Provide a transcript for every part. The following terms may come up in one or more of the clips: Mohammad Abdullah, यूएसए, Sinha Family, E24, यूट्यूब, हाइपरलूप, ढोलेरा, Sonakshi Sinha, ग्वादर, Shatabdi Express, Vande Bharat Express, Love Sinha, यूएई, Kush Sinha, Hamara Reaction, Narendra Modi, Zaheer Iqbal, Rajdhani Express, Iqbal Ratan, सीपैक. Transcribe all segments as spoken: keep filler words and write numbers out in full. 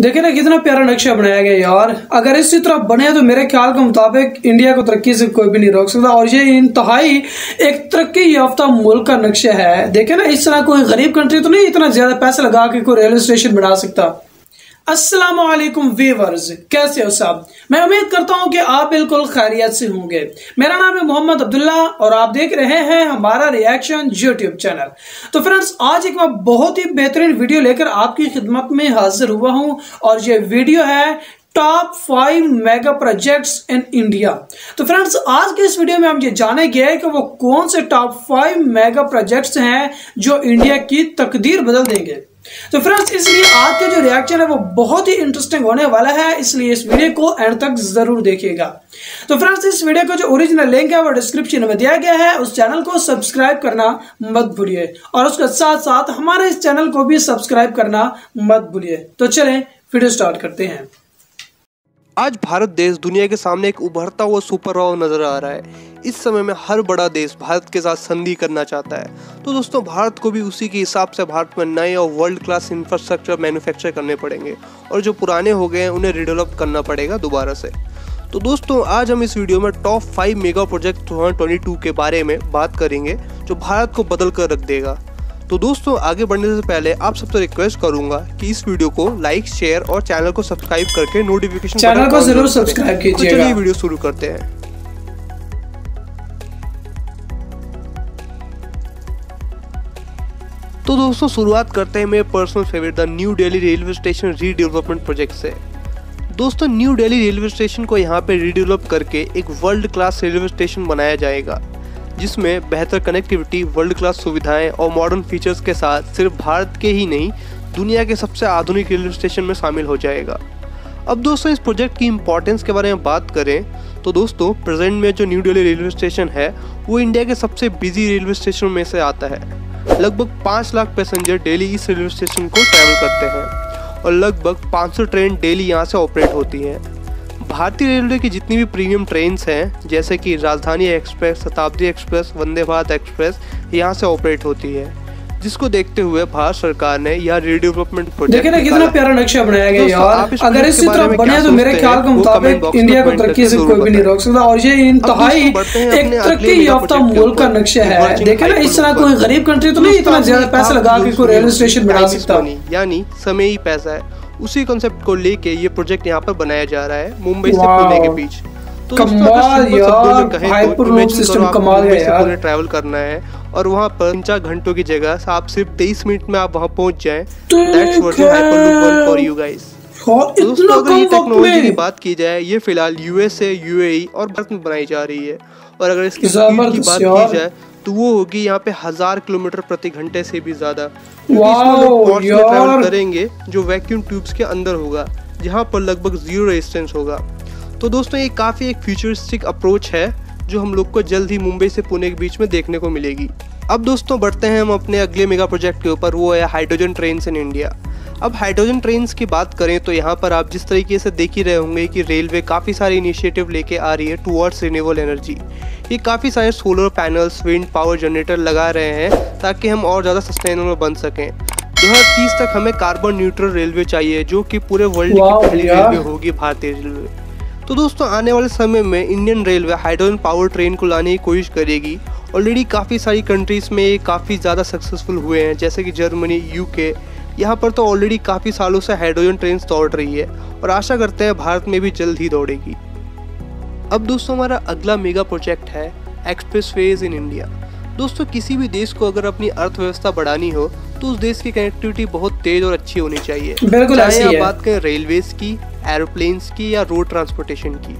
देखिए ना कितना प्यारा नक्शा बनाया गया यार। अगर इसी तरह बने तो मेरे ख्याल के मुताबिक इंडिया को तरक्की से कोई भी नहीं रोक सकता। और ये इंतहाई एक तरक्की याफ्ता मुल्क का नक्शा है। देखिए ना इस तरह कोई गरीब कंट्री तो नहीं इतना ज्यादा पैसा लगा के कोई रेलवे स्टेशन बना सकता। अस्सलाम वालेकुम व्यूअर्स, कैसे हो साहब? मैं उम्मीद करता हूं कि आप बिल्कुल खैरियत से होंगे। मेरा नाम है मोहम्मद अब्दुल्ला और आप देख रहे हैं हमारा रिएक्शन यूट्यूब चैनल। तो फ्रेंड्स आज एक मैं बहुत ही बेहतरीन वीडियो लेकर आपकी खिदमत में हाजिर हुआ हूं और ये वीडियो है top five mega projects in India. तो फ्रेंड्स आज के इस वीडियो में हम ये जानेंगे कि वो कौन से टॉप फाइव मेगा प्रोजेक्ट्स हैं जो इंडिया की तकदीर बदल देंगे। तो फ्रेंड्स इसलिए आज का जो रिएक्शन है वो बहुत ही इंटरेस्टिंग होने वाला है, इसलिए इस वीडियो को एंड तक जरूर देखिएगा। तो फ्रेंड्स इस वीडियो का जो ओरिजिनल लिंक है वो डिस्क्रिप्शन में दिया गया है। उस चैनल को सब्सक्राइब करना मत भूलिए और उसके साथ साथ हमारे इस चैनल को भी सब्सक्राइब करना मत भूलिए। तो चलें वीडियो स्टार्ट करते हैं। आज भारत देश दुनिया के सामने एक उभरता हुआ सुपर पावर नजर आ रहा है। इस समय में हर बड़ा देश भारत के साथ संधि करना चाहता है। तो दोस्तों भारत को भी उसी के हिसाब से भारत में नए और वर्ल्ड क्लास इंफ्रास्ट्रक्चर मैन्युफैक्चर करने पड़ेंगे और जो पुराने हो गए हैं उन्हें रिडेवलप करना पड़ेगा दोबारा से। तो दोस्तों आज हम इस वीडियो में टॉप फाइव मेगा प्रोजेक्ट दो हज़ार बाईस के बारे में बात करेंगे जो भारत को बदल कर रख देगा। तो दोस्तों आगे बढ़ने से पहले आप सबसे रिक्वेस्ट करूंगा कि इस वीडियो को लाइक, शेयर और चैनल को सब्सक्राइब करके नोटिफिकेशन चैनल को जरूर सब्सक्राइब कीजिएगा। तो चलिए वीडियो शुरू करते हैं। तो दोस्तों शुरुआत करते हैं मेरे personal favourite the new Delhi railway station redevelopment project से। दोस्तों न्यू दिल्ली रेलवे स्टेशन को यहाँ पे रीडेवलप करके एक वर्ल्ड क्लास रेलवे स्टेशन बनाया जाएगा जिसमें बेहतर कनेक्टिविटी, वर्ल्ड क्लास सुविधाएं और मॉडर्न फीचर्स के साथ सिर्फ भारत के ही नहीं दुनिया के सबसे आधुनिक रेलवे स्टेशन में शामिल हो जाएगा। अब दोस्तों इस प्रोजेक्ट की इम्पोर्टेंस के बारे में बात करें तो दोस्तों प्रेजेंट में जो न्यू दिल्ली रेलवे स्टेशन है वो इंडिया के सबसे बिजी रेलवे स्टेशन में से आता है। लगभग पाँच लाख पैसेंजर डेली इस रेलवे स्टेशन को ट्रैवल करते हैं और लगभग पाँच सौ ट्रेन डेली यहाँ से ऑपरेट होती हैं। भारतीय रेलवे की जितनी भी प्रीमियम ट्रेन्स हैं जैसे कि राजधानी एक्सप्रेस, शताब्दी एक्सप्रेस, वंदे भारत एक्सप्रेस यहाँ से ऑपरेट होती है, जिसको देखते हुए भारत सरकार ने यह रीडेवलपमेंट प्रोजेक्ट देखिए ना कितना प्यारा नक्शा बनाया गया यार। अगर इसी तरह बने तो मेरे ख्याल के मुताबिक इंडिया को तरक्की से कोई भी नहीं रोक सकता। और ये इंतहाई एक तरक्की याफ्ता मुल्क का नक्शा है। देखिए ना इस तरह कोई गरीब कंट्री तो नहीं इतना ज्यादा पैसा लगा के कोई रेलवे स्टेशन बना सकता, यानी समय ही पैसा है। उसी कॉन्सेप्ट को लेके ये प्रोजेक्ट यहाँ पर बनाया जा रहा है मुंबई से पुणे के बीच। तो कमाल ट्रैवल करना है और वहाँ पर चार घंटों की जगह आप सिर्फ तेईस मिनट में आप वहाँ पहुँच जाए। दोस्तों अगर ये टेक्नोलॉजी की बात की जाए ये फिलहाल यूएसए, यूएई और भारत में बनाई जा रही है। और अगर इसकी स्पीड की बात की जाए तो वो होगी यहाँ पे हजार किलोमीटर प्रति घंटे से भी ज्यादा। तो ट्रैवल करेंगे जो वैक्यूम ट्यूब्स के अंदर होगा जहाँ पर लगभग जीरो रेजिस्टेंस होगा। तो दोस्तों ये काफी एक फ्यूचरिस्टिक अप्रोच है जो हम लोग को जल्द ही मुंबई से पुणे के बीच में देखने को मिलेगी। अब दोस्तों बढ़ते हैं हम अपने अगले मेगा प्रोजेक्ट के ऊपर, वो है हाइड्रोजन ट्रेन्स इन इंडिया। अब हाइड्रोजन ट्रेन्स की बात करें तो यहाँ पर आप जिस तरीके से देख ही रहे होंगे कि रेलवे काफ़ी सारे इनिशिएटिव लेके आ रही है टुवर्ड्स रिन्यूएबल एनर्जी। ये काफ़ी सारे solar panels, wind power generator लगा रहे हैं ताकि हम और ज़्यादा सस्टेनेबल बन सकें। दो हज़ार तीस तक हमें कार्बन न्यूट्रल रेलवे चाहिए जो कि पूरे वर्ल्ड की पहली रेलवे होगी भारतीय रेलवे। तो दोस्तों आने वाले समय में Indian railway hydrogen power train को लाने की कोशिश करेगी। ऑलरेडी काफ़ी सारी कंट्रीज़ में ये काफ़ी ज़्यादा सक्सेसफुल हुए हैं जैसे कि जर्मनी, यूके। यहाँ पर तो ऑलरेडी काफ़ी सालों से हाइड्रोजन ट्रेन दौड़ रही है और आशा करते हैं भारत में भी जल्द ही दौड़ेगी। अब दोस्तों हमारा अगला मेगा प्रोजेक्ट है एक्सप्रेसवेज इन इंडिया। दोस्तों किसी भी देश को अगर अपनी अर्थव्यवस्था बढ़ानी हो तो उस देश की कनेक्टिविटी बहुत तेज और अच्छी होनी चाहिए, चाहे आप बात करें रेलवेज की, एरोप्लेन्स की या रोड ट्रांसपोर्टेशन की।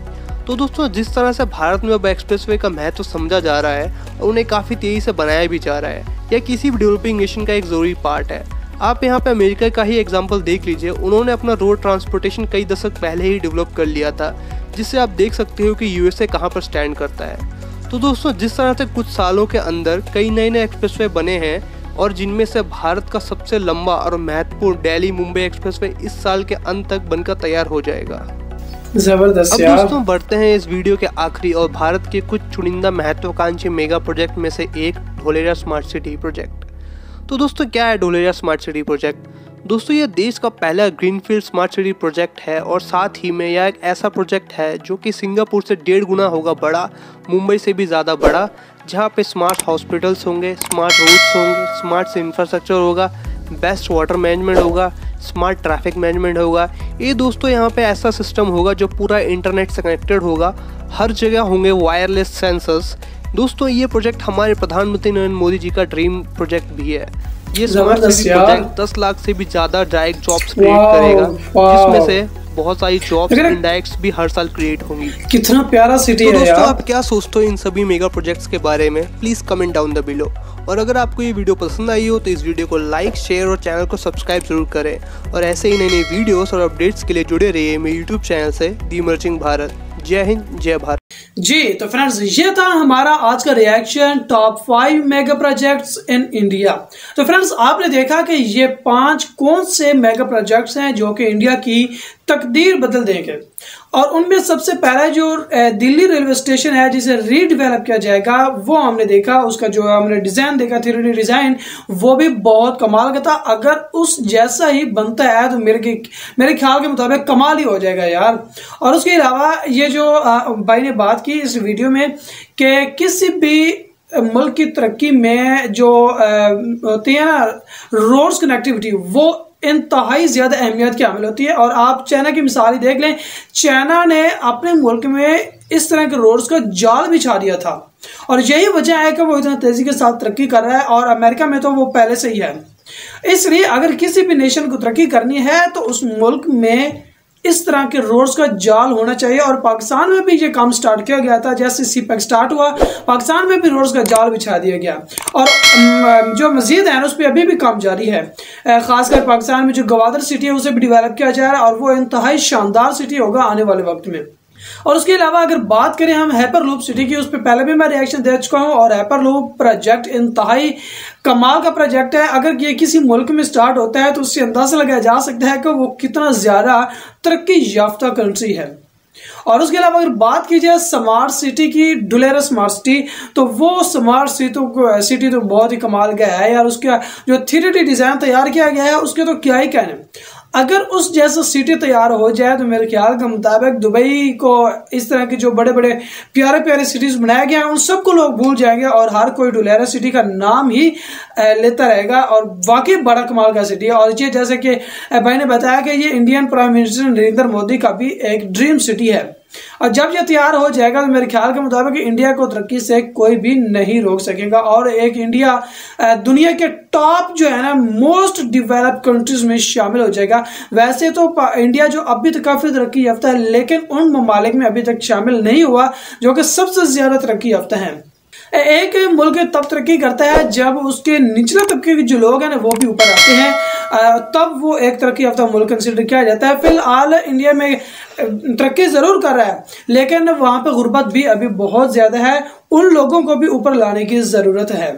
तो दोस्तों जिस तरह से भारत में अब एक्सप्रेसवे का महत्व समझा जा रहा है और उन्हें काफ़ी तेज़ी से बनाया भी जा रहा है, यह किसी भी डेवलपिंग नेशन का एक ज़रूरी पार्ट है। आप यहाँ पे अमेरिका का ही एग्जांपल देख लीजिए, उन्होंने अपना रोड ट्रांसपोर्टेशन कई दशक पहले ही डेवलप कर लिया था जिससे आप देख सकते हो कि यूएसए कहाँ पर स्टैंड करता है। तो दोस्तों जिस तरह से कुछ सालों के अंदर कई नए नए एक्सप्रेसवे बने हैं और जिनमें से भारत का सबसे लंबा और महत्वपूर्ण दिल्ली मुंबई एक्सप्रेसवे इस साल के अंत तक बनकर तैयार हो जाएगा। जबरदस्त। अब दोस्तों बढ़ते हैं इस वीडियो के आखिरी और भारत के कुछ चुनिंदा महत्वाकांक्षी मेगा प्रोजेक्ट में से एक ढोलेरा स्मार्ट सिटी प्रोजेक्ट। तो दोस्तों क्या है ढोलेरा स्मार्ट सिटी प्रोजेक्ट? दोस्तों यह देश का पहला ग्रीनफील्ड स्मार्ट सिटी प्रोजेक्ट है और साथ ही में यह एक ऐसा प्रोजेक्ट है जो कि सिंगापुर से डेढ़ गुना होगा बड़ा, मुंबई से भी ज़्यादा बड़ा, जहाँ पे स्मार्ट हॉस्पिटल्स होंगे, स्मार्ट रोड्स होंगे, स्मार्ट इंफ्रास्ट्रक्चर होगा, बेस्ट वाटर मैनेजमेंट होगा, स्मार्ट ट्रैफिक मैनेजमेंट होगा। ये दोस्तों यहाँ पे ऐसा सिस्टम होगा जो पूरा इंटरनेट से कनेक्टेड होगा, हर जगह होंगे वायरलेस सेंसर्स। दोस्तों ये प्रोजेक्ट हमारे प्रधानमंत्री नरेंद्र मोदी जी का ड्रीम प्रोजेक्ट भी है। ये स्मार्ट सिटी प्रोजेक्ट दस लाख से भी ज़्यादा डायरेक्ट जॉब्स क्रिएट करेगा, जिसमें से बहुत सारी जॉब्स इंडेक्स भी हर साल क्रिएट होंगी। कितना प्यारा सिटी है। तो दोस्तों आप क्या सोचते हो इन सभी मेगा प्रोजेक्ट्स के बारे में, please comment down the below. और अगर आपको ये वीडियो पसंद आई हो तो इस वीडियो को लाइक, शेयर और चैनल को सब्सक्राइब जरूर करें। और ऐसे ही नई नई वीडियोस और अपडेट्स के लिए जुड़े रहिए मेरे यूट्यूब चैनल से दी इमर्जिंग भारत। जय हिंद, जय भारत जी। तो फ्रेंड्स ये था हमारा आज का reaction top five mega projects in India. तो फ्रेंड्स आपने देखा कि ये पांच कौन से मेगा प्रोजेक्ट्स हैं जो कि इंडिया की तकदीर बदल देंगे, और उनमें सबसे पहला जो दिल्ली रेलवे स्टेशन है जिसे रीडेवलप किया जाएगा वो हमने देखा, उसका जो हमने डिजाइन देखा थ्री डी डिजाइन वो भी बहुत कमाल का था। अगर उस जैसा ही बनता है तो मेरे मेरे ख्याल के मुताबिक कमाल ही हो जाएगा यार। और उसके अलावा ये जो भाई ने बात की इस वीडियो में कि किसी भी मुल्क की तरक्की में जो होती है ना रोड्स कनेक्टिविटी वो इंतहाई ज्यादा अहमियत की हामिल होती है। और आप चाइना की मिसाल ही देख लें, चाइना ने अपने मुल्क में इस तरह के रोड्स का जाल बिछा दिया था और यही वजह है कि वो इतना तेजी के साथ तरक्की कर रहा है। और अमेरिका में तो वो पहले से ही है, इसलिए अगर किसी भी नेशन को तरक्की करनी है तो उस मुल्क में इस तरह के रोड्स का जाल होना चाहिए। और पाकिस्तान में भी ये काम स्टार्ट किया गया था, जैसे सीपैक स्टार्ट हुआ पाकिस्तान में भी रोड्स का जाल बिछा दिया गया और जो मजीद है उस पर अभी भी काम जारी है। खासकर पाकिस्तान में जो ग्वादर सिटी है उसे भी डिवेलप किया जा रहा है और वो इंतहाई शानदार सिटी होगा आने वाले वक्त में। और उसके अलावा अगर बात करें हम हाइपरलूप सिटी की, उस पर पहले भी मैं रिएक्शन दे चुका हूँ और हाइपरलूप प्रोजेक्ट इंतहाई कमाल का प्रोजेक्ट है। अगर ये किसी मुल्क में स्टार्ट होता है तो उससे अंदाजा लगाया जा सकता है कि वो कितना ज़्यादा तरक्की याफ्ता कंट्री है। और उसके अलावा अगर बात की जाए स्मार्ट सिटी की, ढोलेरा स्मार्ट सिटी, तो वो स्मार्ट सिटी सिटी तो बहुत ही कमाल का है यार। उसका जो थ्री डी डिज़ाइन तैयार किया गया है उसके तो क्या ही कहने, अगर उस जैसा सिटी तैयार हो जाए तो मेरे ख्याल के मुताबिक दुबई को इस तरह के जो बड़े बड़े प्यारे प्यारे सिटीज़ बनाया गया है उन सबको लोग भूल जाएंगे और हर कोई ढोलेरा सिटी का नाम ही लेता रहेगा। और वाकई बड़ा कमाल का सिटी है। और ये जैसे कि भाई ने बताया कि ये Indian prime minister Narendra Modi का भी एक ड्रीम सिटी है और जब यह तैयार हो जाएगा तो मेरे ख्याल के मुताबिक इंडिया को तरक्की से कोई भी नहीं रोक सकेगा। और एक इंडिया दुनिया के टॉप जो है ना मोस्ट डेवलप्ड कंट्रीज में शामिल हो जाएगा। वैसे तो इंडिया जो अभी तक काफ़ी तरक्की याफ्ता है लेकिन उन ममालिक में अभी तक शामिल नहीं हुआ जो कि सबसे ज़्यादा तरक्की याफ्ता है। एक मुल्क तब तरक्की करता है जब उसके निचले तबके के जो लोग हैं ना वो भी ऊपर आते हैं, तब वो एक तरक्की याफ्ता मुल्क कंसिडर किया जाता है। फिलहाल इंडिया में तरक्की ज़रूर कर रहा है लेकिन वहाँ पे गुर्बत भी अभी बहुत ज़्यादा है, उन लोगों को भी ऊपर लाने की ज़रूरत है।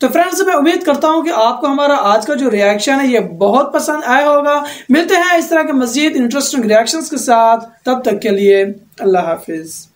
तो फ्रेंड्स मैं उम्मीद करता हूँ कि आपको हमारा आज का जो रिएक्शन है ये बहुत पसंद आया होगा। मिलते हैं इस तरह के मज़ीद इंटरेस्टिंग रिएक्शंस के साथ, तब तक के लिए अल्लाह हाफिज़।